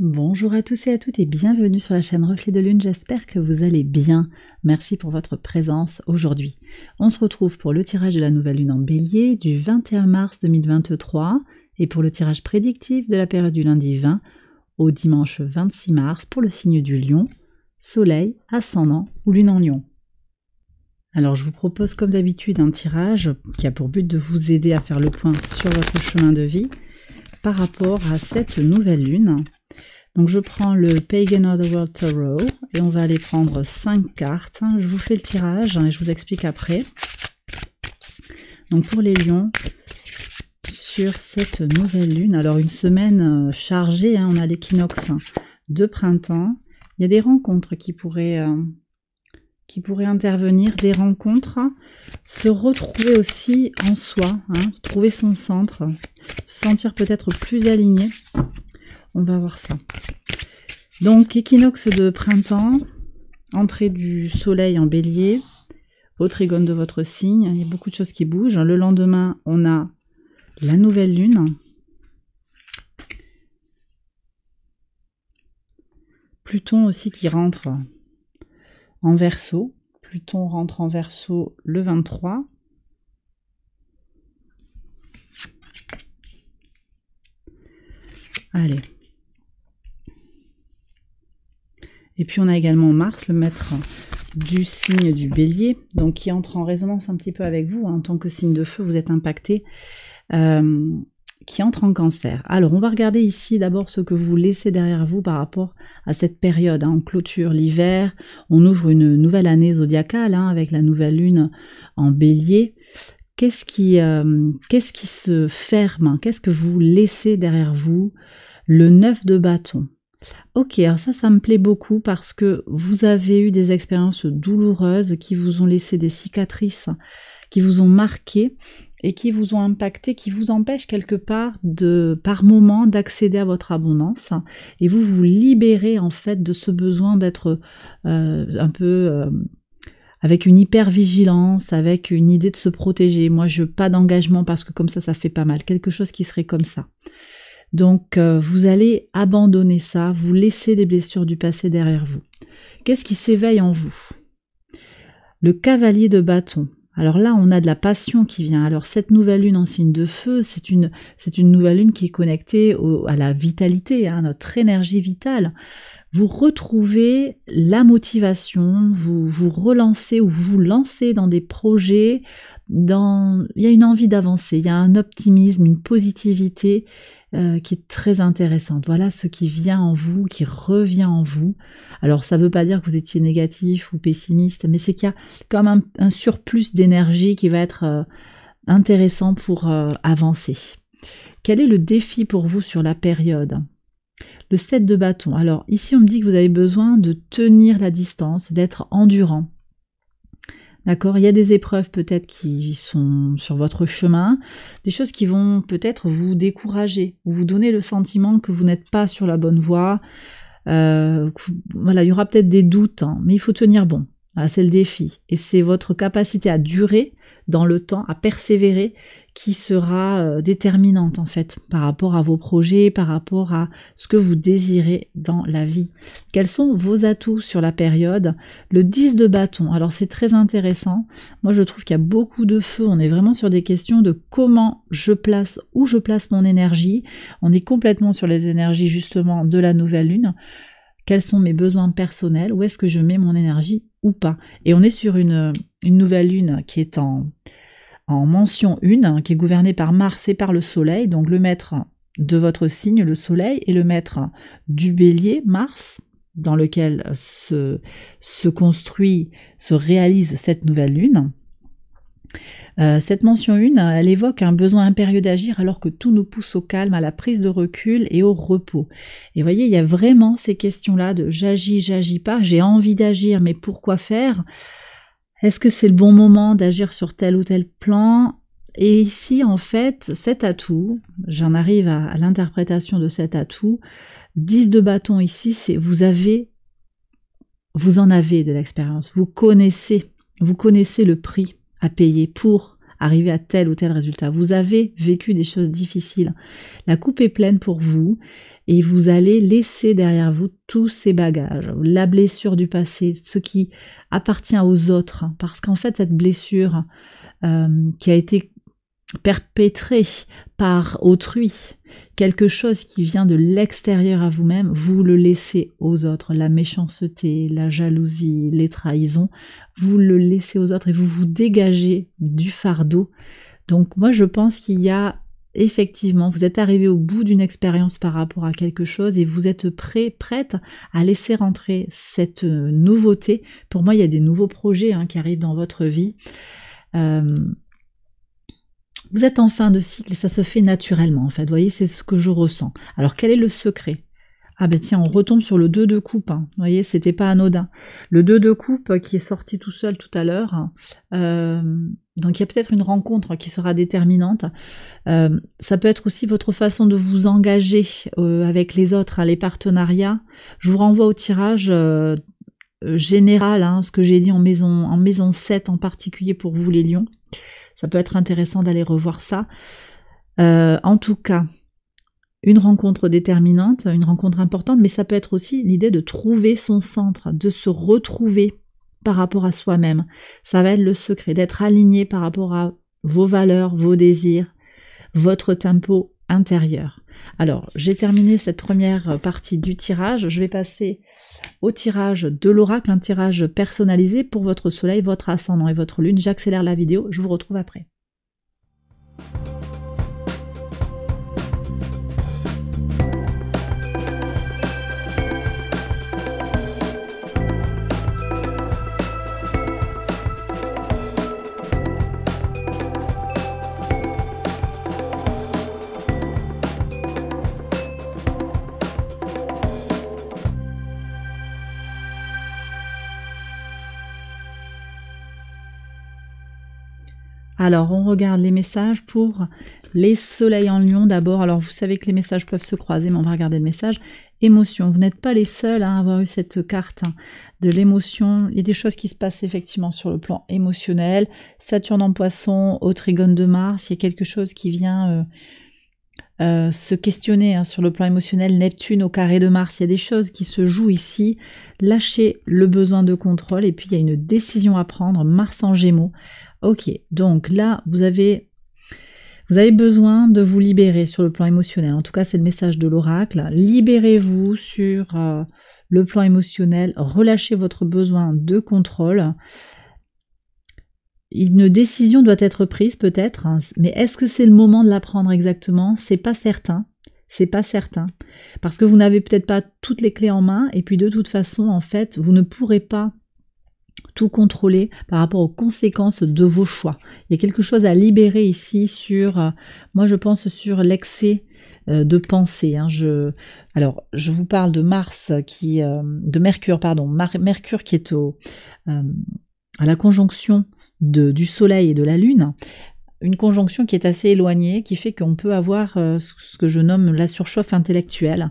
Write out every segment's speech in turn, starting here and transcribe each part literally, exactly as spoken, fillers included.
Bonjour à tous et à toutes et bienvenue sur la chaîne Reflet de Lune, j'espère que vous allez bien, merci pour votre présence aujourd'hui. On se retrouve pour le tirage de la Nouvelle Lune en Bélier du vingt et un mars deux mille vingt-trois et pour le tirage prédictif de la période du lundi vingt au dimanche vingt-six mars pour le signe du Lion, Soleil, Ascendant ou Lune en Lion. Alors je vous propose comme d'habitude un tirage qui a pour but de vous aider à faire le point sur votre chemin de vie par rapport à cette Nouvelle Lune. Donc je prends le Pagan of the World Tarot et on va aller prendre cinq cartes. Je vous fais le tirage et je vous explique après. Donc pour les lions, sur cette nouvelle lune, alors une semaine chargée, hein, on a l'équinoxe de printemps. Il y a des rencontres qui pourraient, euh, qui pourraient intervenir, des rencontres. Se retrouver aussi en soi, hein, trouver son centre, se sentir peut-être plus aligné. On va voir ça. Donc, équinoxe de printemps, entrée du soleil en bélier, au trigone de votre signe, il y a beaucoup de choses qui bougent. Le lendemain, on a la nouvelle lune. Pluton aussi qui rentre en verseau. Pluton rentre en verseau le vingt-trois. Allez. Et puis on a également Mars, le maître du signe du bélier, donc qui entre en résonance un petit peu avec vous, hein, en tant que signe de feu, vous êtes impacté, euh, qui entre en cancer. Alors on va regarder ici d'abord ce que vous laissez derrière vous par rapport à cette période, hein. On clôture l'hiver, on ouvre une nouvelle année zodiacale, hein, avec la nouvelle lune en bélier. Qu'est-ce qui, euh, qu'est-ce qui se ferme? Qu'est-ce que vous laissez derrière vous? Le neuf de bâton. Ok, alors ça, ça me plaît beaucoup parce que vous avez eu des expériences douloureuses qui vous ont laissé des cicatrices, qui vous ont marqué et qui vous ont impacté, qui vous empêchent quelque part, de, par moment, d'accéder à votre abondance. Et vous vous libérez en fait de ce besoin d'être euh, un peu... Euh, avec une hypervigilance, avec une idée de se protéger. Moi, je veux pas d'engagement parce que comme ça, ça fait pas mal. Quelque chose qui serait comme ça. Donc, euh, vous allez abandonner ça, vous laissez les blessures du passé derrière vous. Qu'est-ce qui s'éveille en vous? Le cavalier de bâton. Alors là, on a de la passion qui vient. Alors, cette nouvelle lune en signe de feu, c'est une, c'est une nouvelle lune qui est connectée au, à la vitalité, hein, notre énergie vitale. Vous retrouvez la motivation, vous vous relancez ou vous vous lancez dans des projets, dans... il y a une envie d'avancer, il y a un optimisme, une positivité euh, qui est très intéressante. Voilà ce qui vient en vous, qui revient en vous. Alors ça ne veut pas dire que vous étiez négatif ou pessimiste, mais c'est qu'il y a comme un, un surplus d'énergie qui va être euh, intéressant pour euh, avancer. Quel est le défi pour vous sur la période ? Le sept de bâton. Alors ici on me dit que vous avez besoin de tenir la distance, d'être endurant. D'accord? Il y a des épreuves peut-être qui sont sur votre chemin, des choses qui vont peut-être vous décourager, ou vous donner le sentiment que vous n'êtes pas sur la bonne voie. Euh, vous, voilà, il y aura peut-être des doutes, hein, mais il faut tenir bon. Voilà, c'est le défi. Et c'est votre capacité à durer dans le temps, à persévérer, qui sera déterminante en fait par rapport à vos projets, par rapport à ce que vous désirez dans la vie. Quels sont vos atouts sur la période? Le dix de bâton, alors c'est très intéressant. Moi je trouve qu'il y a beaucoup de feu, on est vraiment sur des questions de comment je place, où je place mon énergie. On est complètement sur les énergies justement de la nouvelle lune. Quels sont mes besoins personnels? Où est-ce que je mets mon énergie ou pas? Et on est sur une, une nouvelle lune qui est en... en mention une, qui est gouvernée par Mars et par le Soleil, donc le maître de votre signe, le Soleil, et le maître du Bélier, Mars, dans lequel se, se construit, se réalise cette nouvelle lune. Euh, cette mention un, elle évoque un besoin impérieux d'agir alors que tout nous pousse au calme, à la prise de recul et au repos. Et vous voyez, il y a vraiment ces questions-là de j'agis, j'agis pas, j'ai envie d'agir, mais pourquoi faire ? Est-ce que c'est le bon moment d'agir sur tel ou tel plan? Et ici, en fait, cet atout, j'en arrive à, à l'interprétation de cet atout, dix de bâton ici, c'est vous avez, vous en avez de l'expérience, vous connaissez, vous connaissez le prix à payer pour arriver à tel ou tel résultat. Vous avez vécu des choses difficiles. La coupe est pleine pour vous. et vous allez laisser derrière vous tous ces bagages, la blessure du passé, ce qui appartient aux autres, parce qu'en fait cette blessure euh, qui a été perpétrée par autrui, quelque chose qui vient de l'extérieur à vous-même, vous le laissez aux autres, la méchanceté, la jalousie, les trahisons, vous le laissez aux autres et vous vous dégagez du fardeau. Donc moi je pense qu'il y a effectivement, vous êtes arrivé au bout d'une expérience par rapport à quelque chose et vous êtes prêt, prête à laisser rentrer cette nouveauté. Pour moi, il y a des nouveaux projets hein, qui arrivent dans votre vie. Euh, vous êtes en fin de cycle et ça se fait naturellement en fait. Vous voyez, c'est ce que je ressens. Alors, quel est le secret ? Ah ben tiens, on retombe sur le deux de coupe. Hein. Vous voyez, c'était pas anodin. Le deux de coupe qui est sorti tout seul tout à l'heure. Hein. Euh, donc il y a peut-être une rencontre qui sera déterminante. Euh, ça peut être aussi votre façon de vous engager euh, avec les autres, à les partenariats. Je vous renvoie au tirage euh, général, hein, ce que j'ai dit en maison, en maison sept en particulier pour vous les lions. Ça peut être intéressant d'aller revoir ça. Euh, en tout cas... Une rencontre déterminante, une rencontre importante, mais ça peut être aussi l'idée de trouver son centre, de se retrouver par rapport à soi-même. Ça va être le secret, d'être aligné par rapport à vos valeurs, vos désirs, votre tempo intérieur. Alors, j'ai terminé cette première partie du tirage. Je vais passer au tirage de l'oracle, un tirage personnalisé pour votre soleil, votre ascendant et votre lune. J'accélère la vidéo, je vous retrouve après. Alors, on regarde les messages pour les soleils en lion d'abord. Alors, vous savez que les messages peuvent se croiser, mais on va regarder le message. Émotion. Vous n'êtes pas les seuls à avoir eu cette carte de l'émotion. Il y a des choses qui se passent effectivement sur le plan émotionnel. Saturne en poisson, au trigone de Mars. Il y a quelque chose qui vient euh, euh, se questionner hein, sur le plan émotionnel. Neptune au carré de Mars. Il y a des choses qui se jouent ici. Lâchez le besoin de contrôle. Et puis, il y a une décision à prendre. Mars en gémeaux. Ok, donc là, vous avez, vous avez besoin de vous libérer sur le plan émotionnel. En tout cas, c'est le message de l'oracle. Libérez-vous sur euh, le plan émotionnel. Relâchez votre besoin de contrôle. Une décision doit être prise peut-être, hein, mais est-ce que c'est le moment de la prendre exactement? C'est pas certain. C'est pas certain. Parce que vous n'avez peut-être pas toutes les clés en main. Et puis de toute façon, en fait, vous ne pourrez pas tout contrôler par rapport aux conséquences de vos choix. Il y a quelque chose à libérer ici sur, euh, moi je pense sur l'excès euh, de pensée. Hein. Je, alors je vous parle de Mars qui, euh, de Mercure pardon, Mar Mercure qui est au, euh, à la conjonction de, du Soleil et de la Lune. Une conjonction qui est assez éloignée, qui fait qu'on peut avoir euh, ce que je nomme la surchauffe intellectuelle.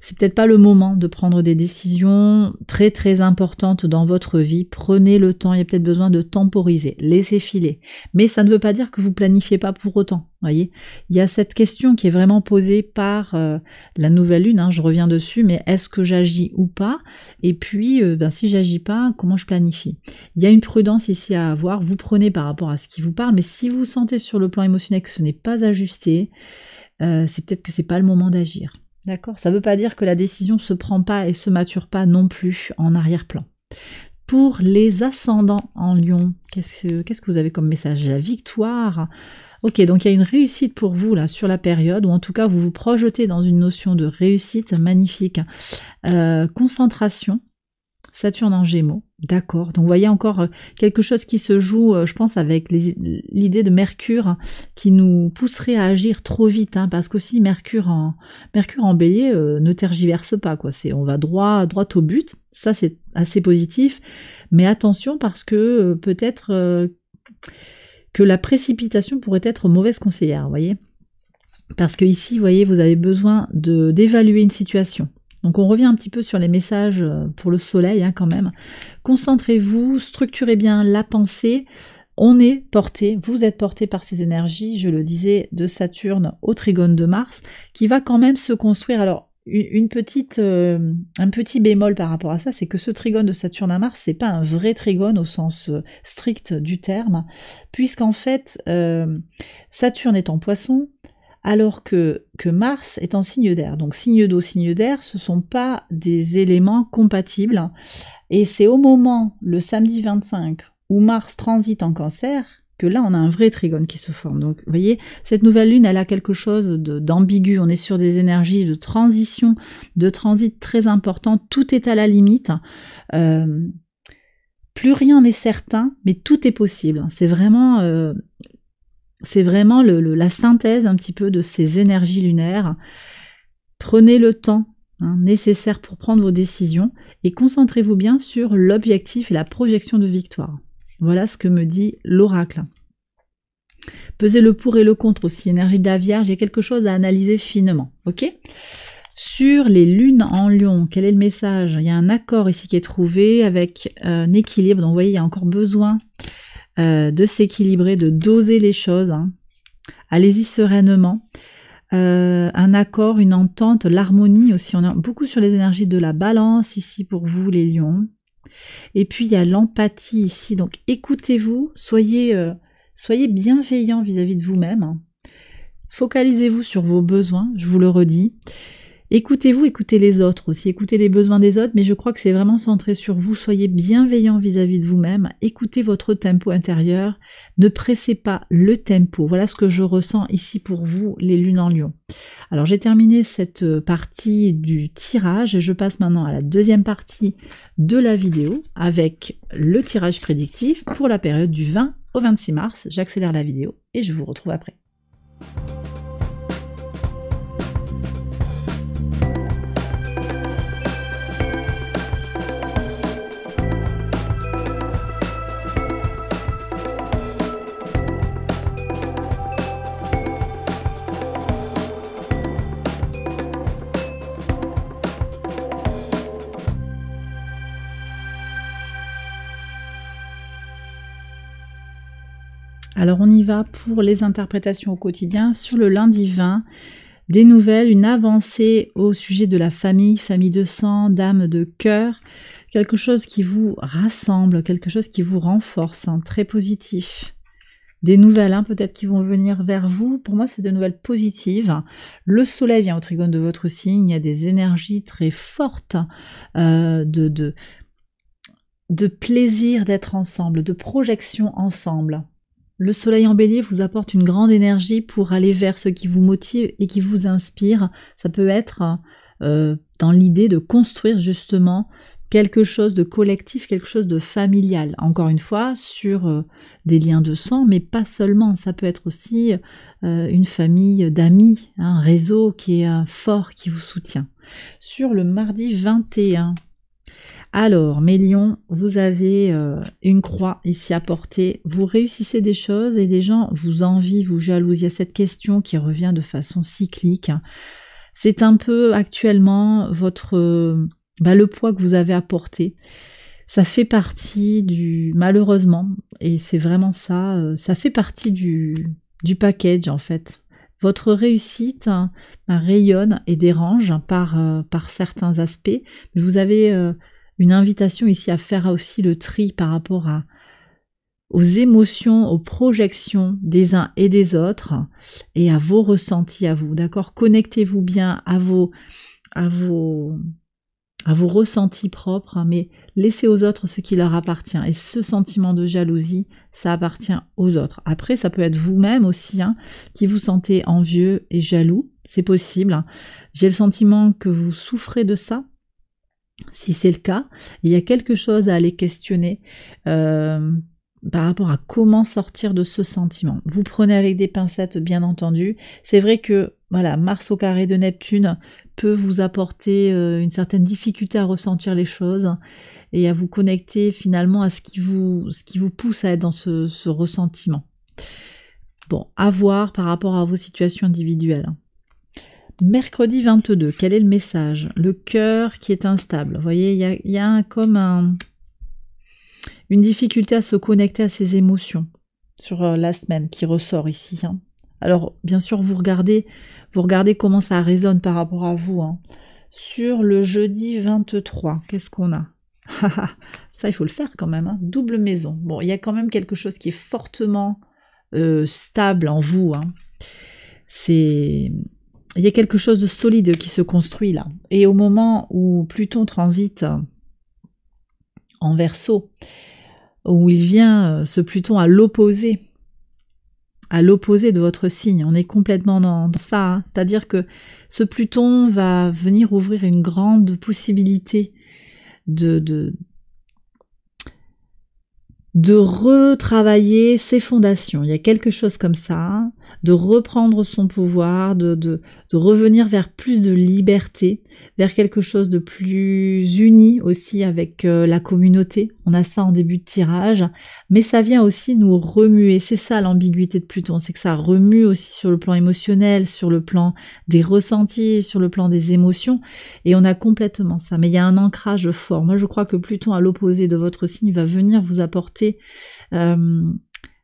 C'est peut-être pas le moment de prendre des décisions très très importantes dans votre vie. Prenez le temps, il y a peut-être besoin de temporiser, laissez filer. Mais ça ne veut pas dire que vous planifiez pas pour autant. Voyez, il y a cette question qui est vraiment posée par euh, la nouvelle lune, hein, je reviens dessus, mais est-ce que j'agis ou pas? Et puis, euh, ben, si j'agis pas, comment je planifie? Il y a une prudence ici à avoir, vous prenez par rapport à ce qui vous parle, mais si vous sentez sur le plan émotionnel que ce n'est pas ajusté, euh, c'est peut-être que c'est pas le moment d'agir. D'accord? Ça ne veut pas dire que la décision ne se prend pas et se mature pas non plus en arrière-plan. Pour les ascendants en lion, qu'est-ce que, qu'est-ce que vous avez comme message? La victoire. Ok, donc il y a une réussite pour vous là sur la période, ou en tout cas vous vous projetez dans une notion de réussite magnifique. Euh, concentration, Saturne en gémeaux, d'accord. Donc vous voyez encore quelque chose qui se joue, je pense, avec l'idée de Mercure qui nous pousserait à agir trop vite, hein, parce qu'aussi Mercure en, Mercure en bélier euh, ne tergiverse pas, quoi. C'est, on va droit, droit au but, ça c'est assez positif, mais attention parce que euh, peut-être... Euh, que la précipitation pourrait être mauvaise conseillère, vous voyez. Parce que ici, vous voyez, vous avez besoin de d'évaluer une situation. Donc on revient un petit peu sur les messages pour le soleil hein, quand même. Concentrez-vous, structurez bien la pensée. On est porté, vous êtes porté par ces énergies, je le disais, de Saturne au trigone de Mars, qui va quand même se construire. Alors, une petite, euh, un petit bémol par rapport à ça, c'est que ce trigone de Saturne à Mars, c'est pas un vrai trigone au sens strict du terme, puisqu'en fait, euh, Saturne est en Poisson, alors que, que Mars est en signe d'air. Donc signe d'eau, signe d'air, ce ne sont pas des éléments compatibles. Et c'est au moment, le samedi vingt-cinq, où Mars transite en Cancer, que là on a un vrai trigone qui se forme. Donc vous voyez, cette nouvelle lune, elle a quelque chose d'ambigu. On est sur des énergies de transition, de transit très important. Tout est à la limite. Euh, plus rien n'est certain, mais tout est possible. C'est vraiment... Euh, C'est vraiment le, le, la synthèse un petit peu de ces énergies lunaires. Prenez le temps hein, nécessaire pour prendre vos décisions et concentrez-vous bien sur l'objectif et la projection de victoire. Voilà ce que me dit l'oracle. Pesez le pour et le contre aussi, énergie de la Vierge, il y a quelque chose à analyser finement. Ok ? Sur les lunes en Lion, quel est le message ? Il y a un accord ici qui est trouvé avec euh, un équilibre, donc vous voyez, il y a encore besoin... Euh, de s'équilibrer, de doser les choses, hein. Allez-y sereinement, euh, un accord, une entente, l'harmonie aussi, on est beaucoup sur les énergies de la balance ici pour vous les lions, et puis il y a l'empathie ici, donc écoutez-vous, soyez, euh, soyez bienveillants vis-à-vis de vous-même, hein. Focalisez-vous sur vos besoins, je vous le redis, écoutez-vous, écoutez les autres aussi, écoutez les besoins des autres, mais je crois que c'est vraiment centré sur vous, soyez bienveillant vis-à-vis de vous-même, écoutez votre tempo intérieur, ne pressez pas le tempo, voilà ce que je ressens ici pour vous, les lunes en Lion. Alors j'ai terminé cette partie du tirage, et je passe maintenant à la deuxième partie de la vidéo, avec le tirage prédictif pour la période du vingt au vingt-six mars, j'accélère la vidéo et je vous retrouve après. Alors on y va pour les interprétations au quotidien sur le lundi vingt, des nouvelles, une avancée au sujet de la famille, famille de sang, d'âme, de cœur, quelque chose qui vous rassemble, quelque chose qui vous renforce, hein, très positif. Des nouvelles hein, peut-être qui vont venir vers vous, pour moi c'est de nouvelles positives. Le soleil vient au trigone de votre signe, il y a des énergies très fortes euh, de... de, de plaisir d'être ensemble, de projection ensemble. Le soleil en bélier vous apporte une grande énergie pour aller vers ce qui vous motive et qui vous inspire. Ça peut être euh, dans l'idée de construire justement quelque chose de collectif, quelque chose de familial. Encore une fois, sur euh, des liens de sang, mais pas seulement. Ça peut être aussi euh, une famille d'amis, hein, un réseau qui est euh, fort, qui vous soutient. Sur le mardi vingt et un, alors, mes lions, vous avez euh, une croix ici à porter. Vous réussissez des choses et des gens vous envient, vous jalousent. Il y a cette question qui revient de façon cyclique. C'est un peu actuellement votre, euh, bah, le poids que vous avez à porter. Ça fait partie du... Malheureusement, et c'est vraiment ça, euh, ça fait partie du, du package en fait. Votre réussite hein, rayonne et dérange hein, par, euh, par certains aspects. Mais vous avez... Euh, une invitation ici à faire aussi le tri par rapport à, aux émotions, aux projections des uns et des autres et à vos ressentis à vous, d'accord? Connectez-vous bien à vos, à, vos, à vos ressentis propres, mais laissez aux autres ce qui leur appartient. Et ce sentiment de jalousie, ça appartient aux autres. Après, ça peut être vous-même aussi hein, qui vous sentez envieux et jaloux, c'est possible. J'ai le sentiment que vous souffrez de ça. Si c'est le cas, il y a quelque chose à aller questionner euh, par rapport à comment sortir de ce sentiment. Vous prenez avec des pincettes, bien entendu. C'est vrai que voilà, Mars au carré de Neptune peut vous apporter euh, une certaine difficulté à ressentir les choses et à vous connecter finalement à ce qui vous, ce qui vous pousse à être dans ce, ce ressentiment. Bon, à voir par rapport à vos situations individuelles. Mercredi vingt-deux, quel est le message? Le cœur qui est instable. Vous voyez, il y a, y a un, comme un, une difficulté à se connecter à ses émotions sur la semaine qui ressort ici. Hein. Alors, bien sûr, vous regardez, vous regardez comment ça résonne par rapport à vous. Hein. sur le jeudi vingt-trois. Qu'est-ce qu'on a? Ça, il faut le faire quand même, hein. Double maison. Bon, il y a quand même quelque chose qui est fortement euh, stable en vous, hein. C'est... Il y a quelque chose de solide qui se construit là. Et au moment où Pluton transite en Verseau, où il vient, ce Pluton, à l'opposé, à l'opposé de votre signe. On est complètement dans, dans ça, hein. C'est-à-dire que ce Pluton va venir ouvrir une grande possibilité de, de, de retravailler ses fondations. Il y a quelque chose comme ça, hein, de reprendre son pouvoir, de, de, de revenir vers plus de liberté, vers quelque chose de plus uni aussi avec euh, la communauté. On a ça en début de tirage, mais ça vient aussi nous remuer. C'est ça l'ambiguïté de Pluton, c'est que ça remue aussi sur le plan émotionnel, sur le plan des ressentis, sur le plan des émotions, et on a complètement ça. Mais il y a un ancrage fort. Moi, je crois que Pluton, à l'opposé de votre signe, va venir vous apporter Euh,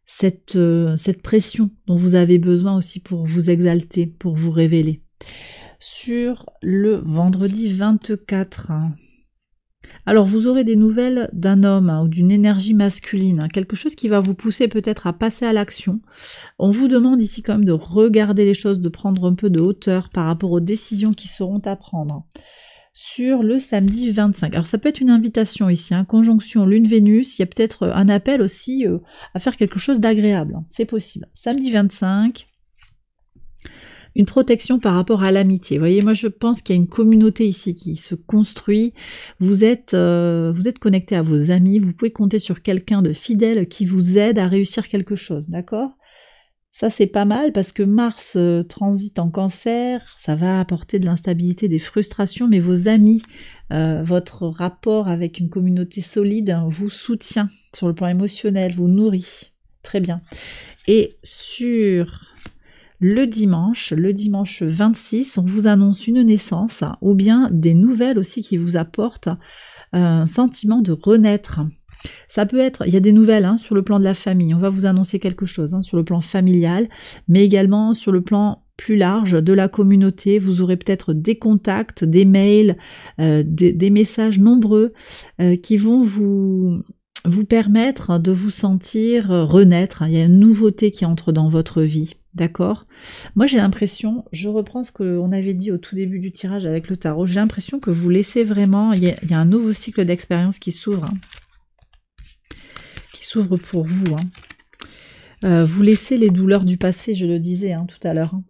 cette, euh, cette pression dont vous avez besoin aussi pour vous exalter, pour vous révéler. Sur le vendredi vingt-quatre, hein. Alors vous aurez des nouvelles d'un homme, hein, ou d'une énergie masculine, hein, quelque chose qui va vous pousser peut-être à passer à l'action. On vous demande ici quand même de regarder les choses, de prendre un peu de hauteur par rapport aux décisions qui seront à prendre. Sur le samedi vingt-cinq. Alors ça peut être une invitation ici, hein, conjonction Lune-Vénus, il y a peut-être un appel aussi euh, à faire quelque chose d'agréable, hein, c'est possible. Samedi vingt-cinq, une protection par rapport à l'amitié. Vous voyez, moi je pense qu'il y a une communauté ici qui se construit, vous êtes, euh, vous êtes connecté à vos amis, vous pouvez compter sur quelqu'un de fidèle qui vous aide à réussir quelque chose, d'accord ? Ça, c'est pas mal parce que Mars euh, transite en Cancer, ça va apporter de l'instabilité, des frustrations, mais vos amis, euh, votre rapport avec une communauté solide, hein, vous soutient sur le plan émotionnel, vous nourrit. Très bien. Et sur le dimanche, le dimanche vingt-six, on vous annonce une naissance, hein, ou bien des nouvelles aussi qui vous apportent un sentiment de renaître. Ça peut être, il y a des nouvelles, hein, sur le plan de la famille, on va vous annoncer quelque chose, hein, sur le plan familial, mais également sur le plan plus large de la communauté, vous aurez peut-être des contacts, des mails, euh, des, des messages nombreux euh, qui vont vous, vous permettre de vous sentir renaître, il y a une nouveauté qui entre dans votre vie, d'accord? Moi j'ai l'impression, je reprends ce qu'on avait dit au tout début du tirage avec le tarot, j'ai l'impression que vous laissez vraiment, il y a, il y a un nouveau cycle d'expérience qui s'ouvre, hein. s'ouvre pour vous, hein. euh, vous laissez les douleurs du passé, je le disais, hein, tout à l'heure, hein.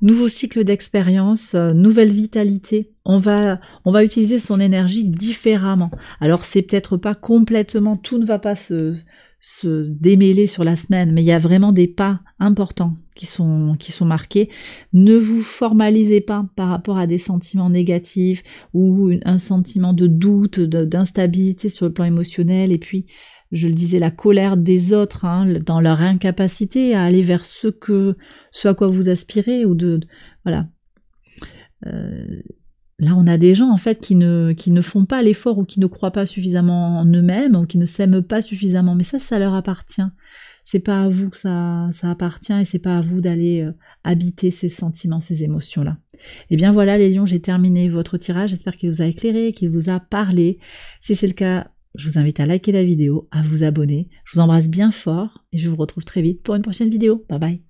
Nouveau cycle d'expérience, euh, nouvelle vitalité, on va on va utiliser son énergie différemment. Alors c'est peut-être pas complètement, tout ne va pas se, se démêler sur la semaine, mais il y a vraiment des pas importants qui sont qui sont marqués. Ne vous formalisez pas par rapport à des sentiments négatifs ou un sentiment de doute, d'instabilité sur le plan émotionnel, et puis je le disais, la colère des autres, hein, dans leur incapacité à aller vers ce que, ce à quoi vous aspirez, ou de, de voilà. Euh, là, on a des gens en fait qui ne, qui ne font pas l'effort, ou qui ne croient pas suffisamment en eux-mêmes, ou qui ne s'aiment pas suffisamment. Mais ça, ça leur appartient. C'est pas à vous que ça, ça appartient, et c'est pas à vous d'aller euh, habiter ces sentiments, ces émotions-là. Et bien voilà, les lions, j'ai terminé votre tirage. J'espère qu'il vous a éclairé, qu'il vous a parlé. Si c'est le cas, je vous invite à liker la vidéo, à vous abonner. Je vous embrasse bien fort et je vous retrouve très vite pour une prochaine vidéo. Bye bye.